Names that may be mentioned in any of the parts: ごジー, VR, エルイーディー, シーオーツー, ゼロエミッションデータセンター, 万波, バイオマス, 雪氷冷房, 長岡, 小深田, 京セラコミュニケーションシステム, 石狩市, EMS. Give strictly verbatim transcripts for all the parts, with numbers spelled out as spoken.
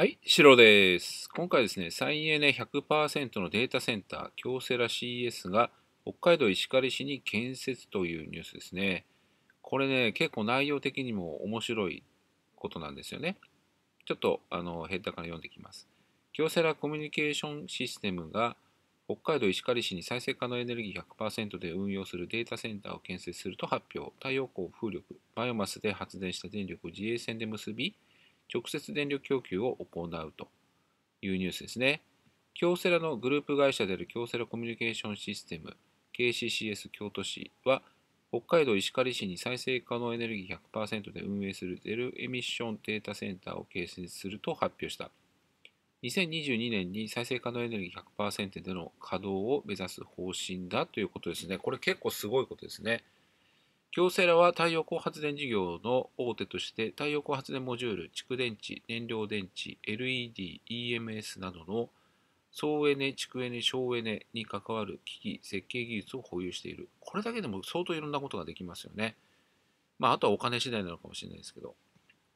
はい、シロです。今回ですね、再エネ ひゃくパーセント のデータセンター、京セラ シーエス が北海道石狩市に建設というニュースですね。これね、結構内容的にも面白いことなんですよね。ちょっとあのヘッダーから読んでいきます。京セラコミュニケーションシステムが北海道石狩市に再生可能エネルギー ひゃくパーセント で運用するデータセンターを建設すると発表。太陽光、風力、バイオマスで発電した電力を自衛線で結び、直接電力供給を行うというニュースですね。京セラのグループ会社である京セラコミュニケーションシステム ケーシーシーエス 京都市は、北海道石狩市に再生可能エネルギー ひゃくパーセント で運営するゼロエミッションデータセンターを建設すると発表した。にせんにじゅうにねんに再生可能エネルギー ひゃくパーセント での稼働を目指す方針だということですね。これ結構すごいことですね。京セラは太陽光発電事業の大手として、太陽光発電モジュール、蓄電池、燃料電池、エルイーディー、イーエムエス などの総エネ、蓄エネ、省エネに関わる機器、設計技術を保有している。これだけでも相当いろんなことができますよね。まあ、あとはお金次第なのかもしれないですけど。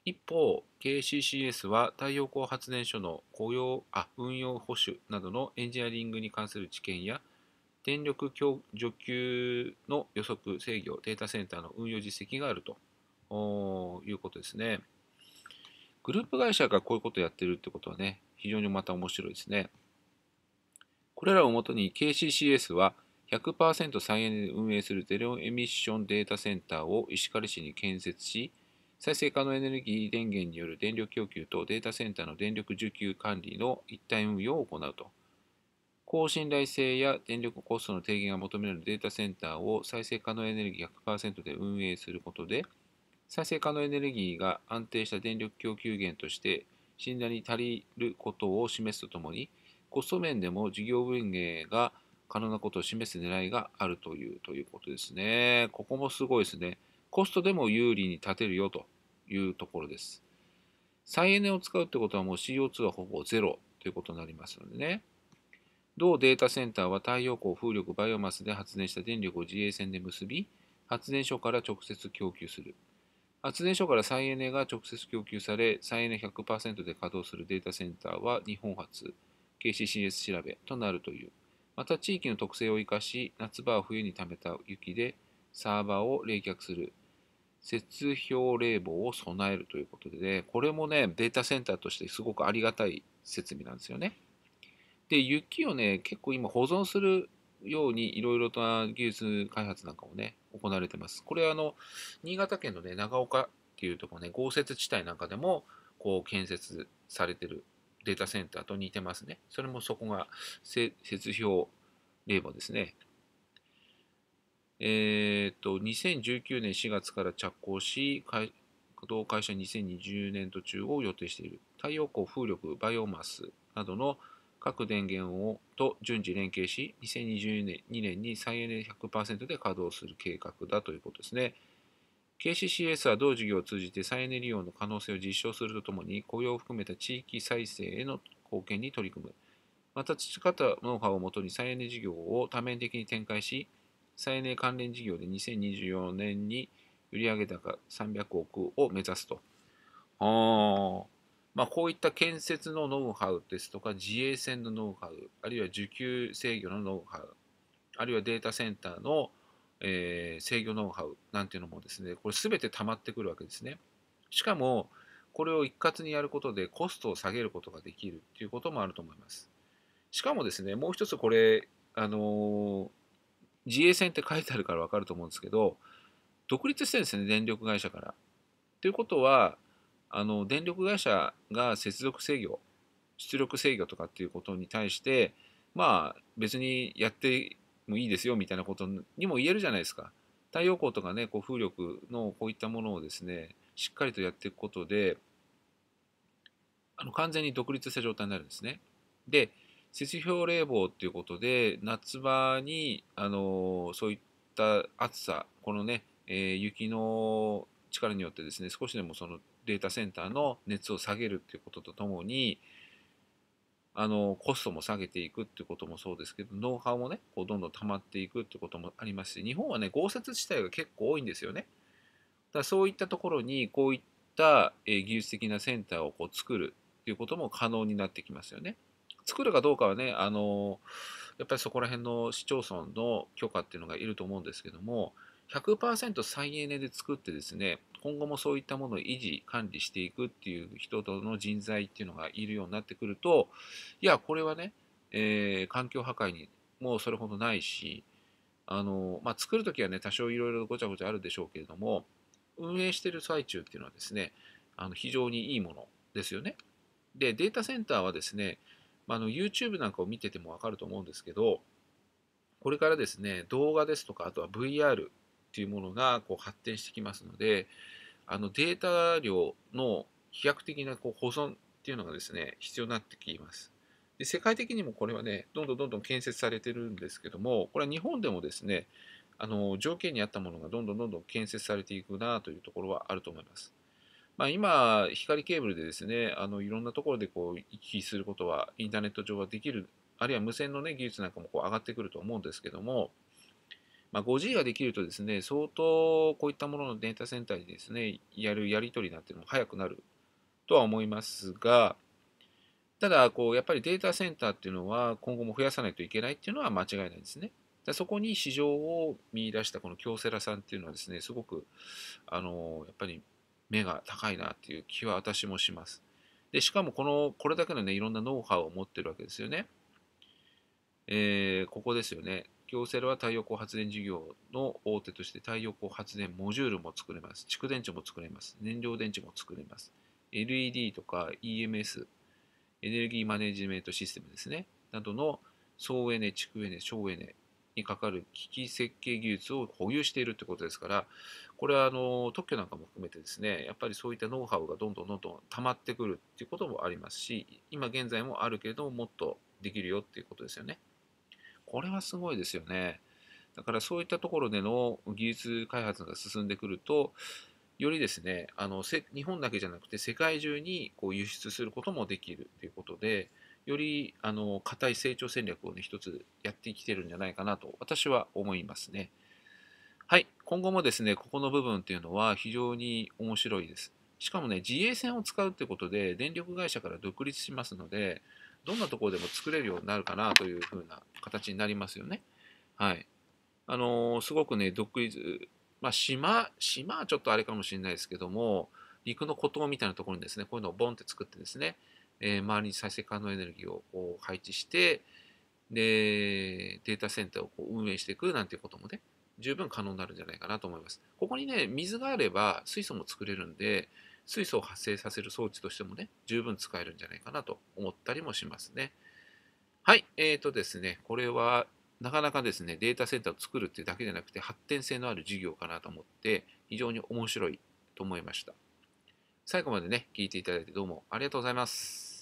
一方、ケーシーシーエス は太陽光発電所の雇用、あ、運用保守などのエンジニアリングに関する知見や、電力供給の予測、制御、データセンターの運用実績があるということですね。グループ会社がこういうことをやってるってことはね、非常にまた面白いですね。これらをもとに ケーシーシーエス は ひゃくパーセント 再エネで運営するゼロエミッションデータセンターを石狩市に建設し、再生可能エネルギー電源による電力供給とデータセンターの電力需給管理の一体運用を行うと。高信頼性や電力コストの低減が求められるデータセンターを再生可能エネルギー ひゃくパーセント で運営することで、再生可能エネルギーが安定した電力供給源として信頼に足りることを示すとともに、コスト面でも事業運営が可能なことを示す狙いがあるというということですね。ここもすごいですね。コストでも有利に立てるよというところです。再エネを使うってことはもう シーオーツー はほぼゼロということになりますのでね。同データセンターは太陽光、風力、バイオマスで発電した電力を自衛線で結び、発電所から直接供給する。発電所から再エネが直接供給され、再エネ ひゃくパーセント で稼働するデータセンターは日本初、ケーシーシーエス 調べとなるという。また地域の特性を生かし、夏場は冬に溜めた雪でサーバーを冷却する。雪氷冷房を備えるということで、ね、これもね、データセンターとしてすごくありがたい設備なんですよね。で、雪をね、結構今保存するようにいろいろとな技術開発なんかもね、行われてます。これはあの、新潟県のね、長岡っていうところね、豪雪地帯なんかでも、こう、建設されてるデータセンターと似てますね。それもそこが、雪氷冷房ですね。えー、っと、にせんじゅうきゅうねんしがつから着工し、稼働開始にせんにじゅうねん途中を予定している。太陽光、風力、バイオマスなどの各電源をと順次連携し、にせんにじゅうにねんに再エネ ひゃくパーセント で稼働する計画だということですね。ケーシーシーエス は同事業を通じて再エネ利用の可能性を実証するとともに、雇用を含めた地域再生への貢献に取り組む。また、培ったノウハウをもとに再エネ事業を多面的に展開し、再エネ関連事業でにせんにじゅうよねんに売上高さんびゃくおくを目指すと。あまあ、こういった建設のノウハウですとか、自衛線のノウハウ、あるいは需給制御のノウハウ、あるいはデータセンターの、えー、制御ノウハウなんていうのもですね、これ全て溜まってくるわけですね。しかも、これを一括にやることでコストを下げることができるっていうこともあると思います。しかもですね、もう一つこれ、あのー、自衛線って書いてあるからわかると思うんですけど、独立してるんですね、電力会社から。ということは、あの電力会社が接続制御、出力制御とかっていうことに対して、まあ別にやってもいいですよみたいなことにも言えるじゃないですか。太陽光とかね、こう風力のこういったものをですね、しっかりとやっていくことで、あの完全に独立した状態になるんですね。で、雪氷冷房っていうことで、夏場にあのそういった暑さ、このね、えー、雪の力によってですね、少しでもそのデータセンターの熱を下げるっていうこととともに、あのコストも下げていくっていうこともそうですけど、ノウハウもね、こうどんどん溜まっていくっていうこともありますし、日本はね、豪雪地帯が結構多いんですよね。だからそういったところにこういった、えー、技術的なセンターをこう作るっていうことも可能になってきますよね。作るかどうかはね、あのやっぱりそこら辺の市町村の許可っていうのがいると思うんですけども、ひゃくパーセント 再エネで作ってですね、今後もそういったものを維持管理していくっていう人との人材っていうのがいるようになってくると、いやこれはね、えー、環境破壊にもうそれほどないし、あのまあ、作るときはね多少いろいろごちゃごちゃあるでしょうけれども、運営している最中っていうのはですね、あの非常にいいものですよね。でデータセンターはですね、あの YouTube なんかを見てても分かると思うんですけど、これからですね動画ですとか、あとは ブイアール っていうものがこう発展してきますので、あのデータ量の飛躍的なこう保存っていうのがですね必要になってきます。で世界的にもこれはねどんどんどんどん建設されてるんですけども、これは日本でもですね、あの条件に合ったものがどんどんどんどん建設されていくなというところはあると思います。まあ、今、光ケーブルでですね、あのいろんなところでこう行き来することはインターネット上はできる、あるいは無線の、ね、技術なんかもこう上がってくると思うんですけども、まあ、ごジー ができるとですね、相当こういったもののデータセンターでですね、やるやり取りなんていうのも早くなるとは思いますが、ただこう、やっぱりデータセンターっていうのは今後も増やさないといけないっていうのは間違いないですね。そこに市場を見出したこの京セラさんっていうのはですね、すごくあのやっぱり目が高いなっていう気は私もします。でしかもこのこれだけのねいろんなノウハウを持ってるわけですよね。えー、ここですよね。京セラは太陽光発電事業の大手として太陽光発電モジュールも作れます。蓄電池も作れます。燃料電池も作れます。エルイーディー とか イーエムエス、エネルギーマネジメントシステムですね。などの総エネ、蓄エネ、省エネにかかる機器設計技術を保有しているということですから、これはあの特許なんかも含めてですね、やっぱりそういったノウハウがどんどんどんどん溜まってくるっていうこともありますし、今現在もあるけれども、もっとできるよっていうことですよね。これはすごいですよね。だからそういったところでの技術開発が進んでくると、よりですね、あの日本だけじゃなくて世界中にこう輸出することもできるということで、よりあの固い成長戦略をね一つやってきてるんじゃないかなと私は思いますね。はい、今後もですねここの部分っていうのは非常に面白いです。しかもね自衛線を使うってことで電力会社から独立しますので、どんなところでも作れるようになるかなというふうな形になりますよね。はい、あのすごくね独立、まあ島島はちょっとあれかもしれないですけども、陸の孤島みたいなところにですねこういうのをボンって作ってですね。えー、周りに再生可能エネルギーをこう配置して、でデータセンターをこう運営していくなんていうこともね十分可能になるんじゃないかなと思います。ここにね水があれば水素も作れるんで、水素を発生させる装置としてもね十分使えるんじゃないかなと思ったりもしますね。はい、えーとですね、これはなかなかですねデータセンターを作るっていうだけじゃなくて発展性のある事業かなと思って非常に面白いと思いました。最後までね聞いていただいてどうもありがとうございます。